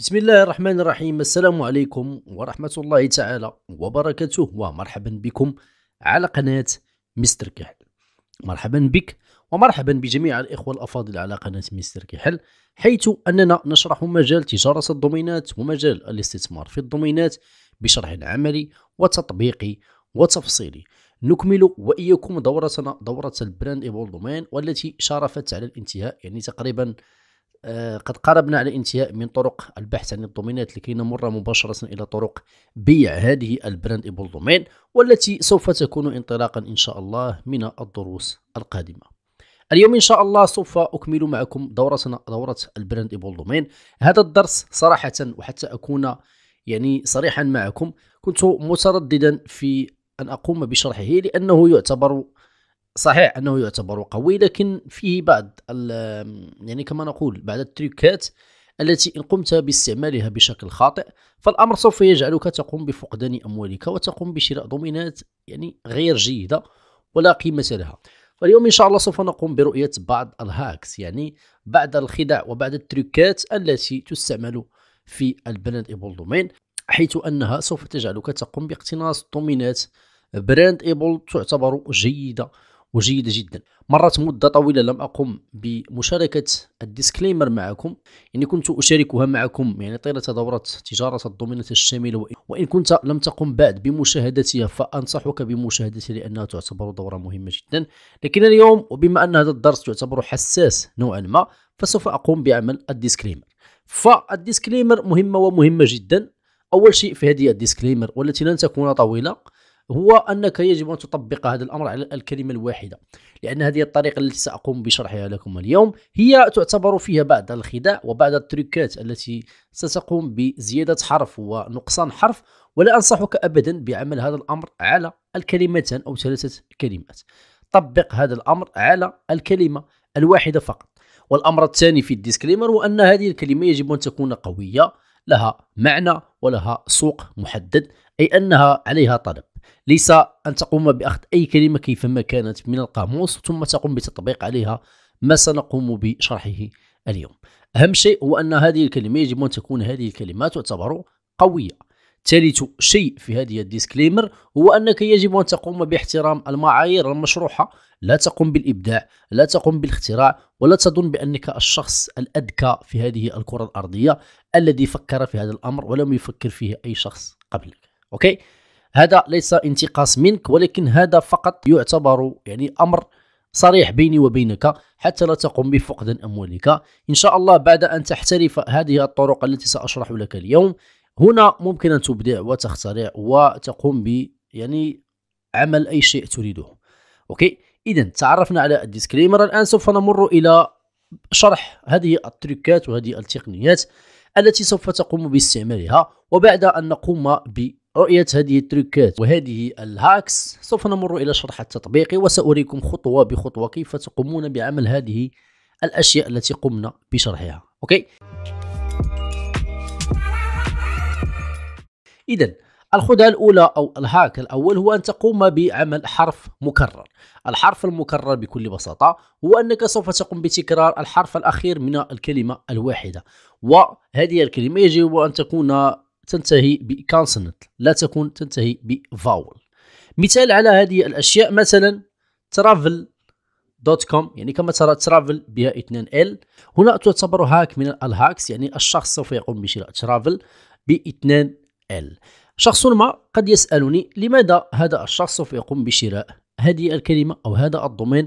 بسم الله الرحمن الرحيم. السلام عليكم ورحمة الله تعالى وبركاته، ومرحبا بكم على قناة مستر كحل. مرحبا بك ومرحبا بجميع الإخوة الأفاضل على قناة مستر كحل، حيث أننا نشرح مجال تجارة الدومينات ومجال الاستثمار في الدومينات بشرح عملي وتطبيقي وتفصيلي. نكمل وإياكم دورتنا، دورة البراند ايبول دومين، والتي شارفت على الانتهاء، يعني تقريبا قد قربنا على الانتهاء من طرق البحث عن الدومينات لكي نمر مباشرة إلى طرق بيع هذه البراند ايبول دومين، والتي سوف تكون انطلاقا إن شاء الله من الدروس القادمة. اليوم إن شاء الله سوف أكمل معكم دورة البراند ايبول دومين. هذا الدرس صراحة، وحتى أكون يعني صريحا معكم، كنت مترددا في أن أقوم بشرحه، لأنه يعتبر صحيح أنه يعتبر قوي، لكن فيه بعض يعني كما نقول بعض التريكات التي إن قمت باستعمالها بشكل خاطئ فالأمر سوف يجعلك تقوم بفقدان أموالك وتقوم بشراء دومينات يعني غير جيدة ولا قيمة لها. فاليوم إن شاء الله سوف نقوم برؤية بعض الهاكس، يعني بعض الخدع وبعض التريكات التي تستعمل في البراند ايبول دومين، حيث أنها سوف تجعلك تقوم باقتناص دومينات براند ايبول تعتبر جيدة جدا. مرت مدة طويلة لم أقم بمشاركة الديسكليمر معكم، يعني كنت أشاركها معكم يعني طيلة دورة تجارة الدومينات الشاملة، وإن كنت لم تقم بعد بمشاهدتها فأنصحك بمشاهدتها لأنها تعتبر دورة مهمة جدا. لكن اليوم، وبما أن هذا الدرس تعتبر حساس نوعا ما، فسوف أقوم بعمل الديسكليمر. فالديسكليمر مهمة ومهمة جدا. أول شيء في هذه الديسكليمر، والتي لن تكون طويلة، هو أنك يجب أن تطبق هذا الأمر على الكلمة الواحدة، لأن هذه الطريقة التي سأقوم بشرحها لكم اليوم هي تعتبر فيها بعض الخداع وبعض التريكات التي ستقوم بزيادة حرف ونقصان حرف، ولا أنصحك أبدا بعمل هذا الأمر على الكلمتين أو ثلاثة كلمات. طبق هذا الأمر على الكلمة الواحدة فقط. والأمر الثاني في الديسكليمر هو أن هذه الكلمة يجب أن تكون قوية، لها معنى ولها سوق محدد، أي أنها عليها طلب، ليس أن تقوم بأخذ أي كلمة كيفما كانت من القاموس ثم تقوم بتطبيق عليها ما سنقوم بشرحه اليوم. أهم شيء هو أن هذه الكلمة يجب أن تكون هذه الكلمات تعتبر قوية. ثالث شيء في هذه الديسكليمر هو أنك يجب أن تقوم باحترام المعايير المشروحة، لا تقوم بالإبداع، لا تقوم بالاختراع، ولا تظن بأنك الشخص الأذكى في هذه الكرة الأرضية الذي فكر في هذا الأمر ولم يفكر فيه أي شخص قبلك. أوكي؟ هذا ليس انتقاص منك، ولكن هذا فقط يعتبر يعني أمر صريح بيني وبينك، حتى لا تقوم بفقدان أموالك. إن شاء الله بعد أن تحترف هذه الطرق التي سأشرح لك اليوم، هنا ممكن أن تبدع وتخترع وتقوم ب يعني عمل أي شيء تريده. أوكي؟ إذا تعرفنا على الديسكليمر. الآن سوف نمر إلى شرح هذه التريكات وهذه التقنيات التي سوف تقوم باستعمالها، وبعد أن نقوم برؤية هذه التريكات وهذه الهاكس سوف نمر إلى شرح التطبيق، وسأريكم خطوة بخطوة كيف تقومون بعمل هذه الأشياء التي قمنا بشرحها. أوكي؟ إذا الخدعة الأولى أو الهاك الأول هو أن تقوم بعمل حرف مكرر. الحرف المكرر بكل بساطة هو أنك سوف تقوم بتكرار الحرف الأخير من الكلمة الواحدة، وهذه الكلمة يجب أن تكون تنتهي بكونسونانت، لا تكون تنتهي بفاول. مثال على هذه الأشياء، مثلا travel.com، يعني كما ترى travel بها 2 L، هنا تعتبر هاك من الهاكس، يعني الشخص سوف يقوم بشراء travel ب 2 L. شخص ما قد يسألني لماذا هذا الشخص سوف يقوم بشراء هذه الكلمة أو هذا الدومين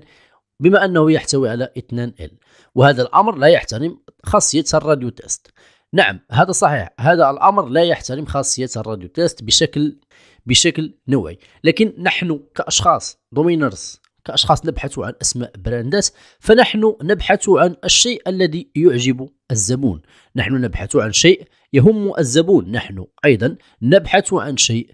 بما أنه يحتوي على 2 L، وهذا الأمر لا يحترم خاصية الراديو تيست. نعم، هذا صحيح، هذا الأمر لا يحترم خاصية الراديو تيست بشكل نوعي. لكن نحن كأشخاص دومينرز، كأشخاص نبحث عن أسماء براندات، فنحن نبحث عن الشيء الذي يعجب الزبون، نحن نبحث عن شيء يهم الزبون، نحن أيضا نبحث عن شيء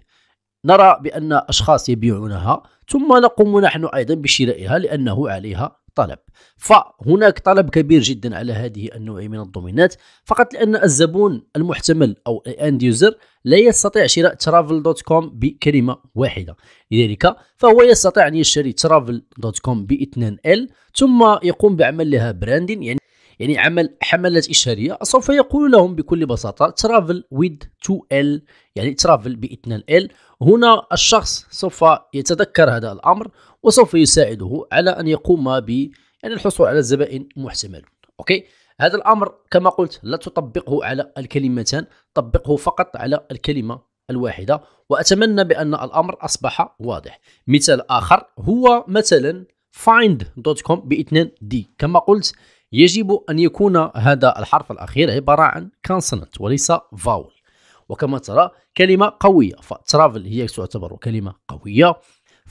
نرى بأن أشخاص يبيعونها ثم نقوم نحن أيضا بشرائها لأنه عليها طلب. فهناك طلب كبير جدا على هذه النوع من الدومينات، فقط لأن الزبون المحتمل أو الأند يوزر لا يستطيع شراء travel.com بكلمة واحدة، لذلك فهو يستطيع أن يشتري travel.com ب 2 L ثم يقوم بعمل لها براندين، يعني عمل حملات إشهارية، سوف يقول لهم بكل بساطة travel with 2L، يعني travel باثنان L. هنا الشخص سوف يتذكر هذا الأمر وسوف يساعده على أن يقوم ب يعني الحصول على الزبائن محتمل. أوكي، هذا الأمر كما قلت لا تطبقه على الكلمتان، طبقه فقط على الكلمة الواحدة، وأتمنى بأن الأمر أصبح واضح. مثال آخر هو مثلا find.com باثنان دي. كما قلت يجب أن يكون هذا الحرف الأخير عبارة عن consonant وليس vowel، وكما ترى كلمة قوية، فtravel هي تعتبر كلمة قوية،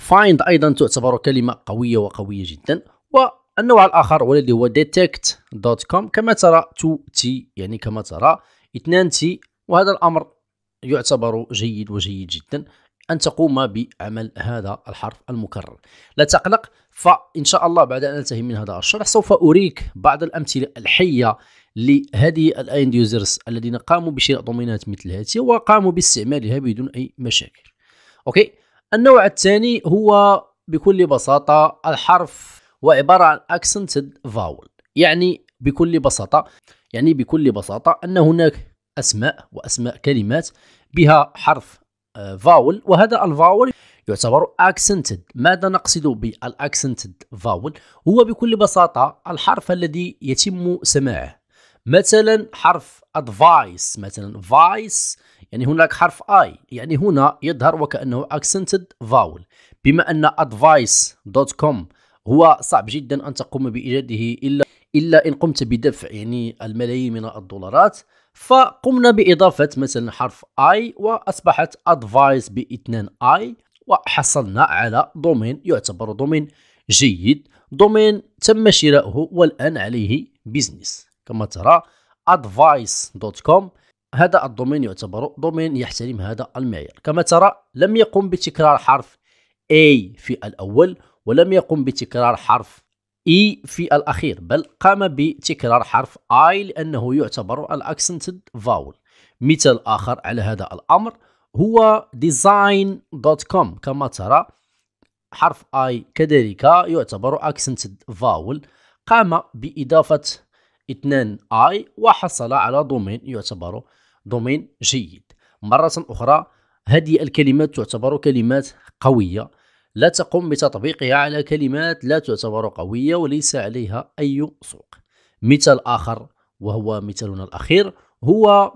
find أيضا تعتبر كلمة قوية وقوية جدا. والنوع الآخر والذي هو detect.com كما ترى 2T، يعني كما ترى 2T، وهذا الأمر يعتبر جيد وجيد جدا أن تقوم بعمل هذا الحرف المكرر. لا تقلق، فإن شاء الله بعد أن ننتهي من هذا الشرح سوف أريك بعض الأمثلة الحية لهذه الأند يوزرز الذين قاموا بشراء دومينات مثل هذه وقاموا باستعمالها بدون أي مشاكل. أوكي، النوع الثاني هو بكل بساطة الحرف وعبارة عن accented vowel، يعني بكل بساطة أن هناك أسماء كلمات بها حرف فاول، وهذا الفاول يعتبر accented. ماذا نقصد بالاكسنتد فاول؟ هو بكل بساطة الحرف الذي يتم سماعه. مثلا حرف advice، مثلا vice، يعني هناك حرف I، يعني هنا يظهر وكأنه accented vowel. بما أن advice.com هو صعب جدا أن تقوم بإيجاده إلا إن قمت بدفع يعني الملايين من الدولارات، فقمنا بإضافة مثلا حرف I وأصبحت advice باثنان I، وحصلنا على دومين يعتبر دومين جيد، دومين تم شراؤه والآن عليه بيزنس. كما ترى advice.com هذا الدومين يعتبر دومين يحترم هذا المعيار. كما ترى لم يقم بتكرار حرف A في الأول، ولم يقم بتكرار حرف E في الأخير، بل قام بتكرار حرف I لأنه يعتبر الأكسنتد فاول. مثال آخر على هذا الأمر هو design.com. كما ترى حرف I كذلك يعتبر أكسنتد فاول، قام بإضافة اثنان I وحصل على دومين يعتبر دومين جيد. مرة أخرى هذه الكلمات تعتبر كلمات قوية، لا تقوم بتطبيقها على كلمات لا تعتبر قوية وليس عليها أي سوق. مثال آخر وهو مثالنا الأخير هو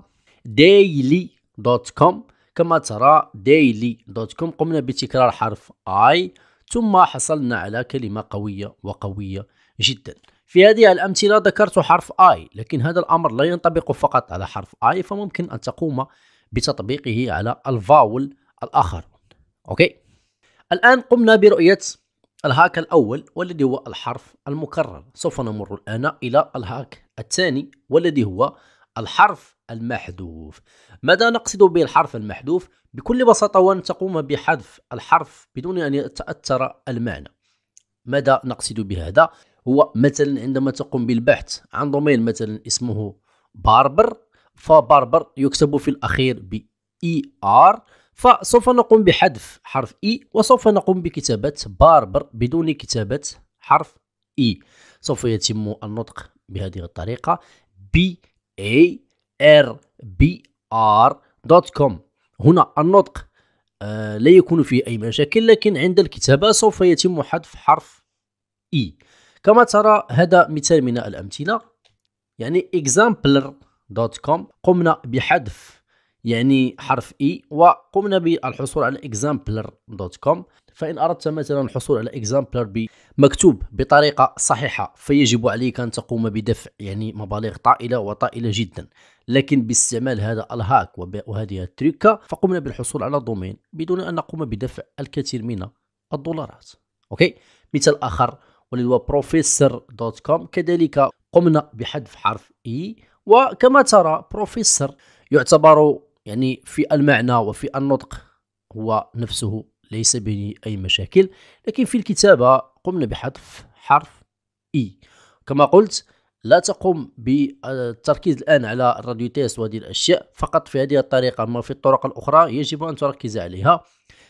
daily.com. كما ترى daily.com قمنا بتكرار حرف I ثم حصلنا على كلمة قوية وقوية جدا. في هذه الأمثلة ذكرت حرف I، لكن هذا الأمر لا ينطبق فقط على حرف I، فممكن أن تقوم بتطبيقه على الفاول الآخر. أوكي، الآن قمنا برؤية الهاك الأول والذي هو الحرف المكرر. سوف نمر الآن إلى الهاك الثاني والذي هو الحرف المحذوف. ماذا نقصد بالحرف المحذوف؟ بكل بساطة هو أن تقوم بحذف الحرف بدون أن يتأثر المعنى. ماذا نقصد بهذا؟ هو مثلا عندما تقوم بالبحث عن دومين مثلا اسمه باربر، فباربر يكتب في الأخير ب ER، فسوف نقوم بحذف حرف إي وسوف نقوم بكتابة باربر بدون كتابة حرف إي. سوف يتم النطق بهذه الطريقة barbr.com. هنا النطق لا يكون فيه أي مشاكل، لكن عند الكتابة سوف يتم حذف حرف إي. كما ترى هذا مثال من الأمثلة، يعني exemplar.com قمنا بحذف يعني حرف إي وقمنا بالحصول على exemplar.com. فإن أردت مثلا الحصول على exemplar مكتوب بطريقة صحيحة فيجب عليك أن تقوم بدفع يعني مبالغ طائلة وطائلة جدا، لكن باستعمال هذا الهاك وهذه التركة فقمنا بالحصول على دومين بدون أن نقوم بدفع الكثير من الدولارات. أوكي، مثال آخر والذي هو professor.com. كذلك قمنا بحذف حرف إي، وكما ترى professor يعتبر يعني في المعنى وفي النطق هو نفسه ليس به أي مشاكل، لكن في الكتابة قمنا بحذف حرف إي. كما قلت لا تقوم بالتركيز الآن على الراديو تيست وهذه الأشياء فقط في هذه الطريقة، ما في الطرق الأخرى يجب أن تركز عليها.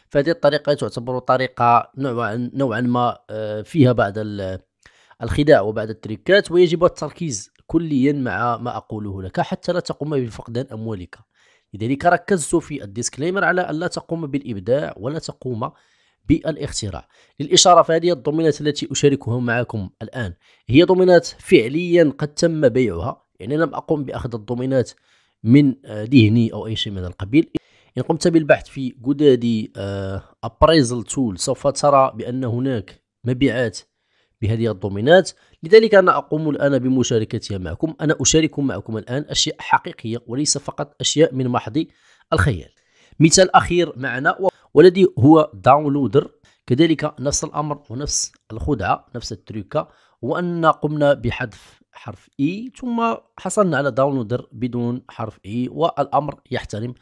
فهذه الطريقة تعتبر طريقة نوعا ما فيها بعض الخداع وبعض التريكات، ويجب التركيز كليا مع ما أقوله لك حتى لا تقوم بفقدان أموالك. لذلك ركزت في الديسكليمر على أن لا تقوم بالإبداع ولا تقوم بالاختراع. للإشارة فهذه الضمانات التي أشاركها معكم الآن هي ضمانات فعليا قد تم بيعها، يعني لم أقم بأخذ الضمانات من ذهني أو أي شيء من القبيل. إن قمت بالبحث في جودادي appraisal tool سوف ترى بأن هناك مبيعات بهذه الضمانات، لذلك أنا أقوم الآن بمشاركتها معكم. أنا أشارك معكم الآن أشياء حقيقية وليس فقط أشياء من محض الخيال. مثال أخير معنا والذي هو داونلودر، كذلك نفس الأمر ونفس الخدعة نفس التريكة، وأن قمنا بحذف حرف إي ثم حصلنا على داونلودر بدون حرف إي، والأمر يحترم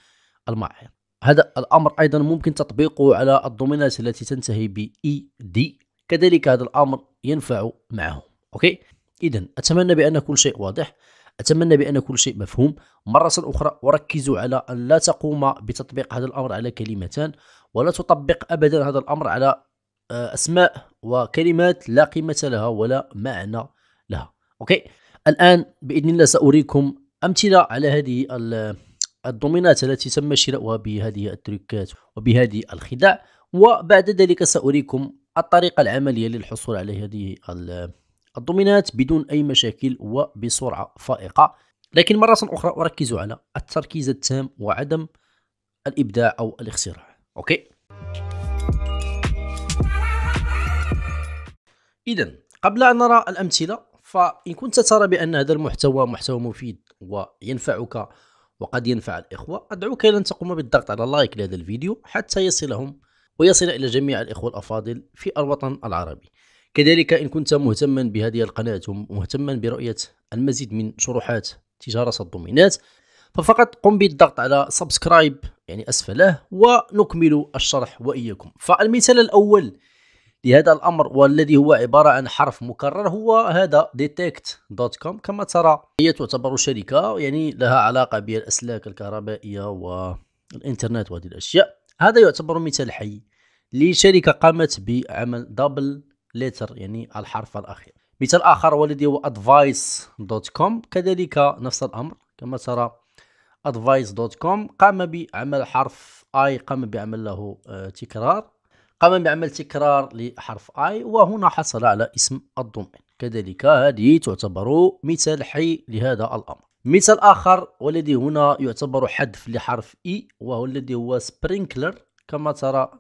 المعايير. هذا الأمر أيضا ممكن تطبيقه على الضمانات التي تنتهي ب إي دي، كذلك هذا الأمر ينفع معه. أوكي، إذا أتمنى بأن كل شيء واضح، أتمنى بأن كل شيء مفهوم. مرة أخرى وركزوا على أن لا تقوم بتطبيق هذا الأمر على كلمتان، ولا تطبق أبدا هذا الأمر على أسماء وكلمات لا قيمة لها ولا معنى لها. أوكي، الآن بإذن الله سأريكم أمثلة على هذه الضمانات التي تم شراؤها بهذه التركات وبهذه الخداع، وبعد ذلك سأريكم الطريقة العملية للحصول على هذه الضمانات بدون أي مشاكل وبسرعة فائقة. لكن مرة أخرى أركز على التركيز التام وعدم الإبداع أو الاختراع. أوكي، إذا قبل أن نرى الأمثلة، فإن كنت ترى بأن هذا المحتوى محتوى مفيد وينفعك وقد ينفع الإخوة، أدعوك إلى أن تقوم بالضغط على لايك لهذا الفيديو حتى يصلهم ويصل إلى جميع الإخوة الأفاضل في الوطن العربي. كذلك إن كنت مهتما بهذه القناة ومهتما برؤية المزيد من شروحات تجارة الضمانات، ففقط قم بالضغط على سبسكرايب يعني أسفله، ونكمل الشرح وإياكم. فالمثال الأول لهذا الأمر والذي هو عبارة عن حرف مكرر هو هذا detect.com. كما ترى هي تعتبر شركة يعني لها علاقة بالأسلاك الكهربائية والإنترنت وهذه الأشياء. هذا يعتبر مثال حي لشركة قامت بعمل دبل لتر يعني الحرف الأخير. مثال آخر والذي هو advice.com، كذلك نفس الأمر. كما ترى advice.com قام بعمل حرف I، قام بعمل له تكرار، قام بعمل تكرار لحرف I، وهنا حصل على اسم الدومين. كذلك هذه تعتبر مثال حي لهذا الأمر. مثال آخر والذي هنا يعتبر حذف لحرف E وهو الذي هو sprinkler. كما ترى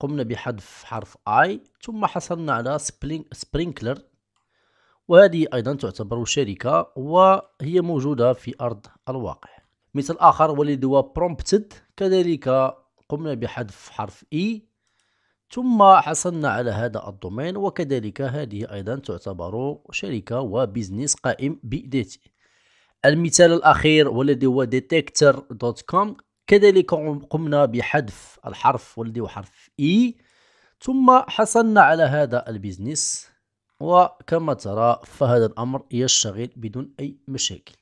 قمنا بحذف حرف I ثم حصلنا على sprinkler، وهذه أيضا تعتبر شركة وهي موجودة في أرض الواقع. مثال آخر والذي هو prompted، كذلك قمنا بحذف حرف E ثم حصلنا على هذا الدومين، وكذلك هذه أيضا تعتبر شركة وبزنس قائم بذاته. المثال الأخير والذي هو detector.com، كذلك قمنا بحذف الحرف والذي هو حرف E ثم حصلنا على هذا البيزنس، وكما ترى فهذا الأمر يشتغل بدون أي مشاكل.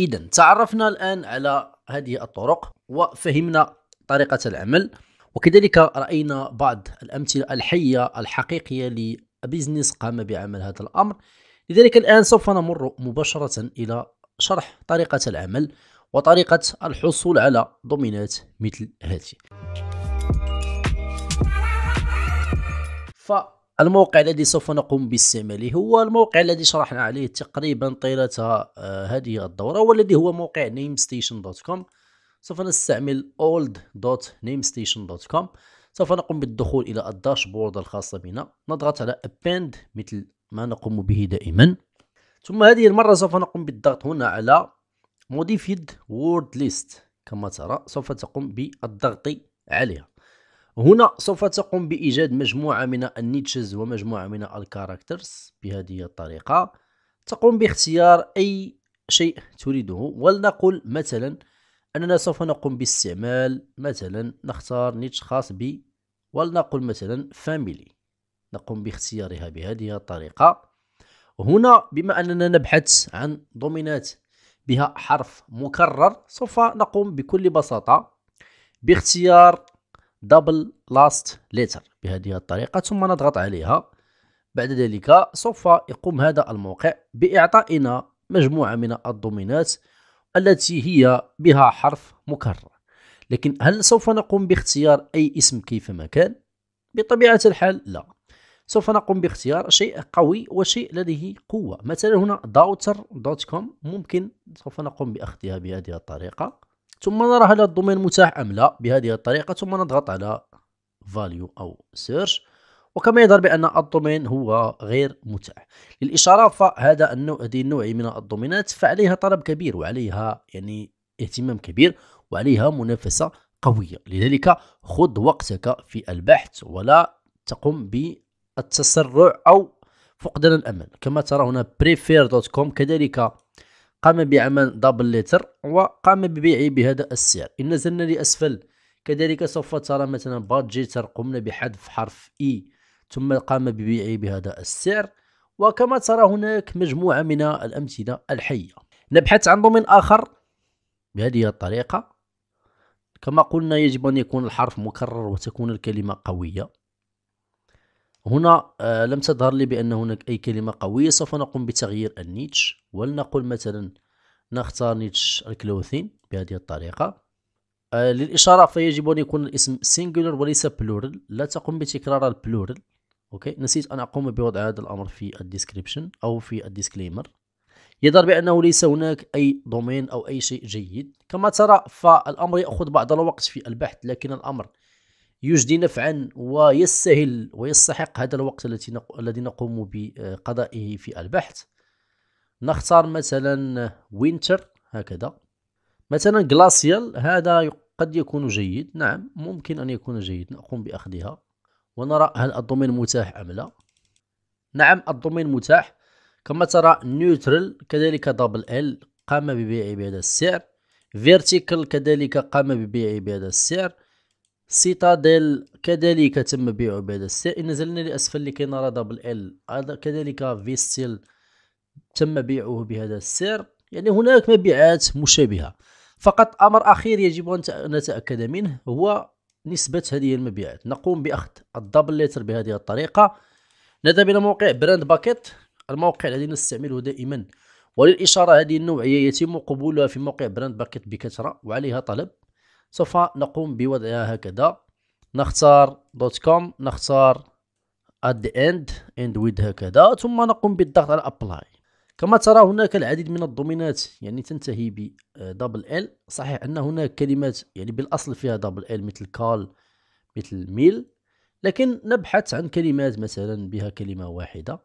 إذا تعرفنا الآن على هذه الطرق وفهمنا طريقة العمل، وكذلك رأينا بعض الأمثلة الحية الحقيقية لبيزنس قام بعمل هذا الأمر. لذلك الآن سوف نمر مباشرة إلى شرح طريقة العمل وطريقة الحصول على ضمانات مثل هذه. فالموقع الذي سوف نقوم باستعماله هو الموقع الذي شرحنا عليه تقريبا طيلة هذه الدورة، والذي هو موقع namestation.com. سوف نستعمل old.namestation.com. سوف نقوم بالدخول إلى الداشبورد الخاصة بنا، نضغط على append مثل ما نقوم به دائما، ثم هذه المرة سوف نقوم بالضغط هنا على modified word list. كما ترى سوف تقوم بالضغط عليها. هنا سوف تقوم بإيجاد مجموعة من النيتشز ومجموعة من الكاركترز بهذه الطريقة. تقوم باختيار أي شيء تريده، ولنقل مثلا أننا سوف نقوم باستعمال، مثلا نختار نيتش خاص ب، ولنقل مثلا family، نقوم باختيارها بهذه الطريقة. هنا بما أننا نبحث عن ضمانات بها حرف مكرر، سوف نقوم بكل بساطة باختيار double last letter بهذه الطريقة ثم نضغط عليها. بعد ذلك سوف يقوم هذا الموقع بإعطائنا مجموعة من الضمانات التي هي بها حرف مكرر. لكن هل سوف نقوم باختيار أي اسم كيفما كان؟ بطبيعة الحال لا، سوف نقوم باختيار شيء قوي وشيء لديه قوة. مثلا هنا daughter.com ممكن سوف نقوم بأخذها بهذه الطريقة، ثم نرى هل الدومين متاح أم لا بهذه الطريقة، ثم نضغط على value أو search، وكما يظهر بأن الدومين هو غير متاح. للإشارة فهذا النوع من الدومينات فعليها طلب كبير، وعليها يعني اهتمام كبير، وعليها منافسة قوية. لذلك خذ وقتك في البحث ولا تقم بالتسرع أو فقدان الأمل. كما ترى هنا prefer.com كذلك قام بعمل دبل لتر وقام ببيعه بهذا السعر. إن نزلنا لأسفل كذلك سوف ترى مثلا بادجيتر قمنا بحذف حرف إي ثم قام ببيعه بهذا السعر. وكما ترى هناك مجموعة من الأمثلة الحية. نبحث عن ضمن آخر بهذه الطريقة. كما قلنا يجب أن يكون الحرف مكرر وتكون الكلمة قوية. هنا لم تظهر لي بأن هناك أي كلمة قوية، سوف نقوم بتغيير النيتش، ولنقول مثلا نختار نيتش الكلوثين بهذه الطريقة. للإشارة فيجب أن يكون الاسم سينجولر وليس بلورال، لا تقوم بتكرار البلورال. أوكي، نسيت أن أقوم بوضع هذا الأمر في الديسكريبشن أو في الديسكليمر. يظهر بأنه ليس هناك أي دومين أو أي شيء جيد. كما ترى فالأمر يأخذ بعض الوقت في البحث، لكن الأمر يجدي نفعا ويستاهل ويستحق هذا الوقت الذي نقوم بقضائه في البحث. نختار مثلا وينتر هكذا، مثلا جلاسيال، هذا قد يكون جيد، نعم ممكن أن يكون جيد. نقوم بأخذها ونرى هل الدومين متاح أم لا. نعم الدومين متاح. كما ترى نيوترال كذلك دبل ال قام ببيعه بهذا السعر، فيرتيكال كذلك قام ببيعه بهذا السعر، سيتاديل كذلك تم بيعه بهذا السعر. إن نزلنا لأسفل لكي نرى دبل ال كذلك فيستيل تم بيعه بهذا السعر. يعني هناك مبيعات مشابهة. فقط أمر أخير يجب أن نتأكد منه هو نسبة هذه المبيعات. نقوم بأخذ الدبل لتر بهذه الطريقة، نذهب إلى موقع براند باكيت، الموقع الذي نستعمله دائما. وللإشارة هذه النوعية يتم قبولها في موقع براند باكيت بكثرة وعليها طلب. سوف نقوم بوضعها هكذا، نختار دوت كوم، نختار at the end and with هكذا، ثم نقوم بالضغط على apply. كما ترى هناك العديد من الضمينات يعني تنتهي ب دبل ال. صحيح أن هناك كلمات يعني بالأصل فيها دبل ال مثل كال، مثل ميل، لكن نبحث عن كلمات مثلا بها كلمة واحدة،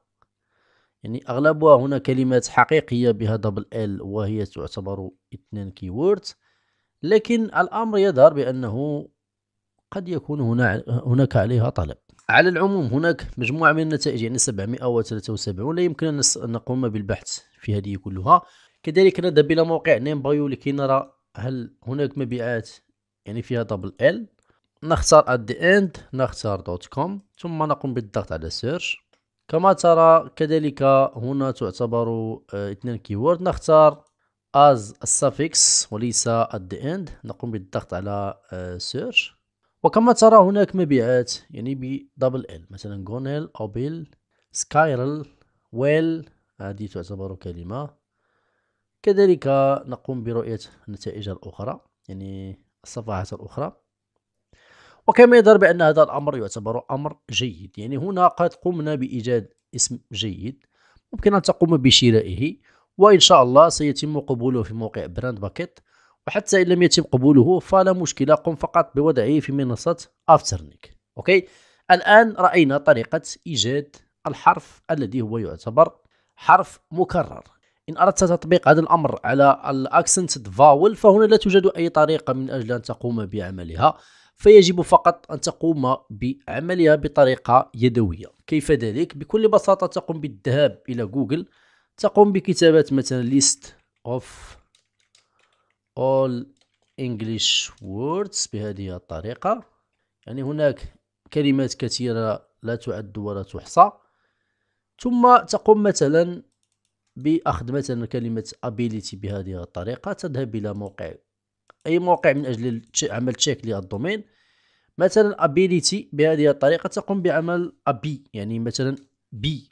يعني أغلبها هنا كلمات حقيقية بها دبل ال وهي تعتبر 2 كيورد. لكن الأمر يظهر بأنه قد يكون هناك عليها طلب. على العموم هناك مجموعة من النتائج يعني 773، لا يمكن أن نقوم بالبحث في هذه كلها. كذلك نذهب إلى موقع نيم بايو لكي نرى هل هناك مبيعات يعني فيها دبل ال. نختار at the end، نختار دوت كوم، ثم نقوم بالضغط على سيرش. كما ترى كذلك هنا تعتبر 2 كيورد. نختار as السافكس وليس at the end، نقوم بالضغط على search. وكما ترى هناك مبيعات يعني بدبل ال، مثلا غونيل، اوبيل، سكايرل، ويل، هذه تعتبر كلمة. كذلك نقوم برؤية النتائج الأخرى يعني الصفحات الأخرى. وكما يظهر بأن هذا الأمر يعتبر أمر جيد، يعني هنا قد قمنا بإيجاد اسم جيد ممكن أن تقوم بشرائه، وإن شاء الله سيتم قبوله في موقع براند باكيت. وحتى إن لم يتم قبوله فلا مشكلة، قم فقط بوضعه في منصة Afternic. أوكي، الآن رأينا طريقة إيجاد الحرف الذي هو يعتبر حرف مكرر. إن أردت تطبيق هذا الأمر على الأكسنتد فاول فهنا لا توجد أي طريقة من أجل أن تقوم بعملها، فيجب فقط أن تقوم بعملها بطريقة يدوية. كيف ذلك؟ بكل بساطة تقوم بالذهاب إلى جوجل، تقوم بكتابة مثلا list of all English words بهذه الطريقة. يعني هناك كلمات كثيرة لا تعد ولا تحصى. ثم تقوم مثلا بأخذ مثلا كلمة ability بهذه الطريقة، تذهب إلى موقع أي موقع من أجل عمل تشيك للدومين. مثلا ability بهذه الطريقة تقوم بعمل أبي، يعني مثلا بي.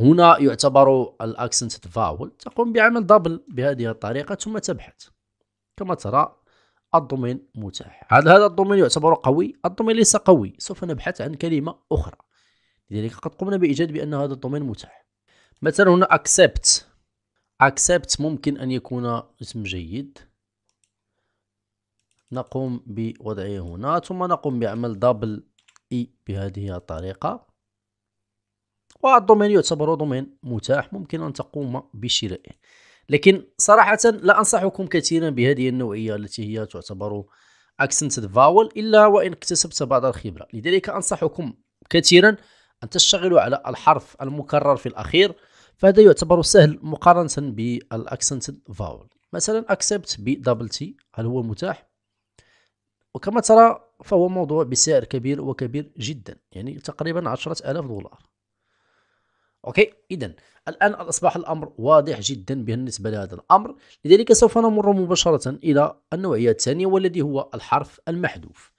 هنا يعتبر الاكسنت فاول. تقوم بعمل دبل بهذه الطريقة ثم تبحث. كما ترى الدومين متاح. هذا الدومين يعتبر قوي، الدومين ليس قوي، سوف نبحث عن كلمة أخرى. لذلك قد قمنا بإيجاد بأن هذا الدومين متاح. مثلا هنا accept. accept ممكن أن يكون اسم جيد. نقوم بوضعه هنا ثم نقوم بعمل دبل اي بهذه الطريقة. والدومين يعتبر دومين متاح ممكن أن تقوم بشرائه. لكن صراحة لا أنصحكم كثيرا بهذه النوعية التي هي تعتبر accented vowel إلا وإن اكتسبت بعض الخبرة. لذلك أنصحكم كثيرا أن تشتغلوا على الحرف المكرر في الأخير، فهذا يعتبر سهل مقارنة بالاكسنتد vowel. مثلا accept بدبل تي، هل هو متاح؟ وكما ترى فهو موضوع بسعر كبير وكبير جدا، يعني تقريبا 10,000 دولار. اوكي، اذا الان اصبح الامر واضح جدا بالنسبه لهذا الامر. لذلك سوف نمر مباشره الى النوعيه الثانيه والذي هو الحرف المحذوف.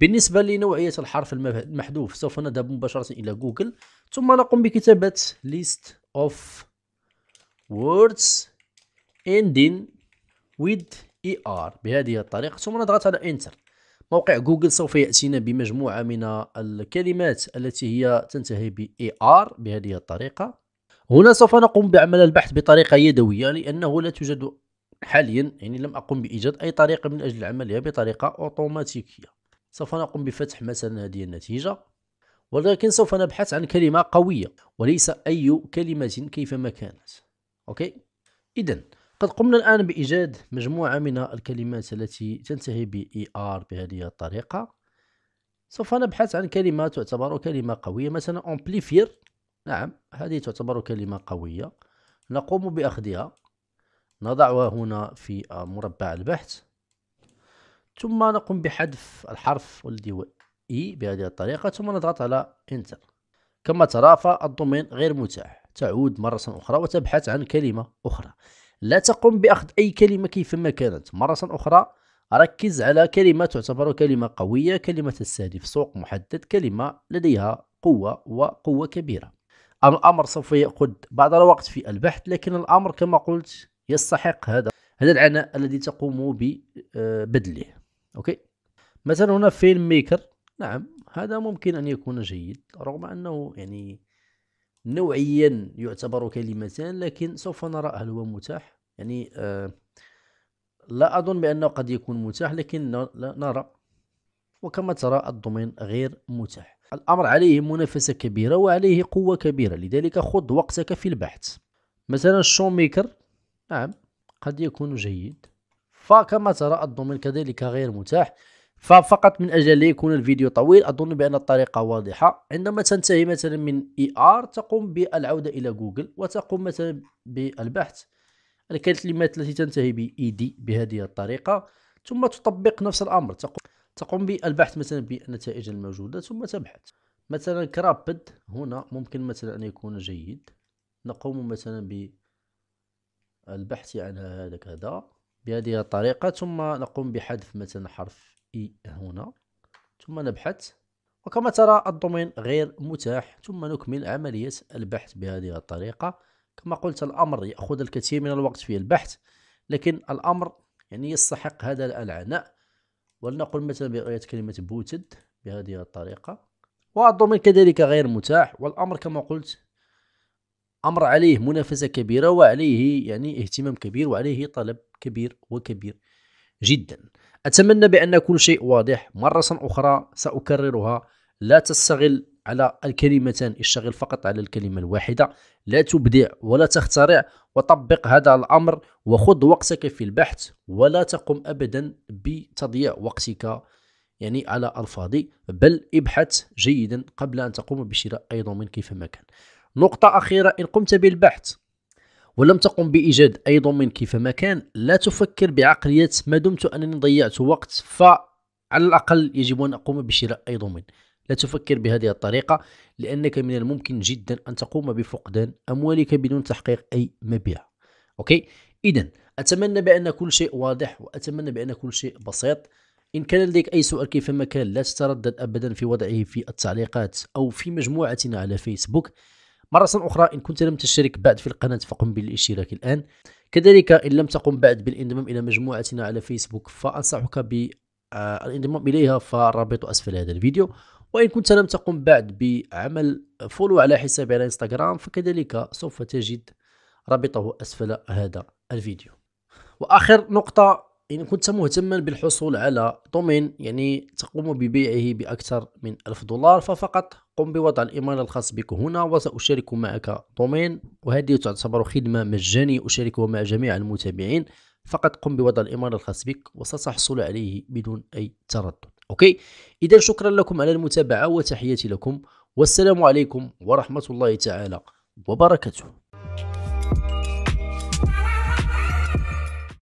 بالنسبه لنوعيه الحرف المحذوف سوف نذهب مباشره الى جوجل ثم نقوم بكتابه list of words ending with er بهذه الطريقه ثم نضغط على انتر. موقع جوجل سوف يأتينا بمجموعة من الكلمات التي هي تنتهي ب ER بهذه الطريقة. هنا سوف نقوم بعمل البحث بطريقة يدوية لأنه لا توجد حاليا، يعني لم أقم بإيجاد أي طريقة من أجل عملها بطريقة أوتوماتيكية. سوف نقوم بفتح مثلا هذه النتيجة، ولكن سوف نبحث عن كلمة قوية وليس أي كلمة كيفما كانت. أوكي، إذن قد قمنا الآن بإيجاد مجموعة من الكلمات التي تنتهي ب ER بهذه الطريقة. سوف نبحث عن كلمة تعتبر كلمة قوية، مثلا amplifier. نعم، هذه تعتبر كلمة قوية. نقوم بأخذها، نضعها هنا في مربع البحث، ثم نقوم بحذف الحرف والذي هو E بهذه الطريقة ثم نضغط على Enter. كما ترى فالدومين غير متاح. تعود مرة أخرى وتبحث عن كلمة أخرى. لا تقم بأخذ أي كلمة كيفما كانت. مرة أخرى ركز على كلمة تعتبر كلمة قوية، كلمة تستهدف سوق محدد، كلمة لديها قوة وقوة كبيرة. الأمر سوف يأخذ بعض الوقت في البحث، لكن الأمر كما قلت يستحق هذا العناء الذي تقوم ببذله. أوكي، مثلا هنا فيلم ميكر. نعم، هذا ممكن أن يكون جيد رغم أنه يعني نوعيا يعتبر كلمتان، لكن سوف نرى هل هو متاح. يعني لا أظن بأنه قد يكون متاح، لكن لا نرى. وكما ترى الدومين غير متاح. الأمر عليه منافسة كبيرة وعليه قوة كبيرة، لذلك خذ وقتك في البحث. مثلا شو ميكر، نعم، قد يكون جيد. فكما ترى الدومين كذلك غير متاح. ففقط من أجل لا يكون الفيديو طويل، أظن بأن الطريقة واضحة. عندما تنتهي مثلا من ER تقوم بالعودة إلى جوجل وتقوم مثلا بالبحث الكلمات التي تنتهي ب ED بهذه الطريقة، ثم تطبق نفس الأمر. تقوم بالبحث مثلا بالنتائج الموجودة ثم تبحث. مثلا كرابد هنا ممكن مثلا أن يكون جيد. نقوم مثلا بالبحث عن هذا كذا بهذه الطريقة ثم نقوم بحذف مثلا حرف هنا ثم نبحث. وكما ترى الدومين غير متاح. ثم نكمل عملية البحث بهذه الطريقة. كما قلت الأمر يأخذ الكثير من الوقت في البحث، لكن الأمر يعني يستحق هذا العناء. ولنقل مثلا برؤية كلمة بوتد بهذه الطريقة. والدومين كذلك غير متاح. والأمر كما قلت أمر عليه منافسة كبيرة وعليه يعني اهتمام كبير وعليه طلب كبير وكبير جدا. أتمنى بأن كل شيء واضح. مرة أخرى سأكررها، لا تستغل على الكلمتان، اشتغل فقط على الكلمة الواحدة. لا تبدع ولا تخترع، وطبق هذا الأمر وخذ وقتك في البحث، ولا تقم أبدا بتضييع وقتك يعني على الفاضي، بل ابحث جيدا قبل أن تقوم بشراء أي دومين كيفما كان. نقطة أخيرة، إن قمت بالبحث ولم تقم بإيجاد أي دومين كيفما كان، لا تفكر بعقلية ما دمت أنني ضيعت وقت فعلى الأقل يجب أن أقوم بشراء أي دومين. لا تفكر بهذه الطريقة، لأنك من الممكن جدا أن تقوم بفقدان أموالك بدون تحقيق أي مبيع. أوكي، إذن أتمنى بأن كل شيء واضح وأتمنى بأن كل شيء بسيط. إن كان لديك أي سؤال كيفما كان لا تتردد أبدا في وضعه في التعليقات أو في مجموعتنا على فيسبوك. مرة أخرى إن كنت لم تشترك بعد في القناة فقم بالاشتراك الآن. كذلك إن لم تقم بعد بالانضمام إلى مجموعتنا على فيسبوك فأنصحك بالانضمام إليها، فالرابط أسفل هذا الفيديو. وإن كنت لم تقم بعد بعمل فولو على حسابي على انستغرام فكذلك سوف تجد رابطه أسفل هذا الفيديو. وآخر نقطة، إن كنت مهتما بالحصول على دومين يعني تقوم ببيعه بأكثر من $1000 ففقط قم بوضع الإيميل الخاص بك هنا وسأشارك معك دومين، وهذه تعتبر خدمة مجانية أشاركها مع جميع المتابعين. فقط قم بوضع الإيميل الخاص بك وستحصل عليه بدون أي تردد. أوكي، إذا شكرا لكم على المتابعة وتحياتي لكم والسلام عليكم ورحمة الله تعالى وبركاته.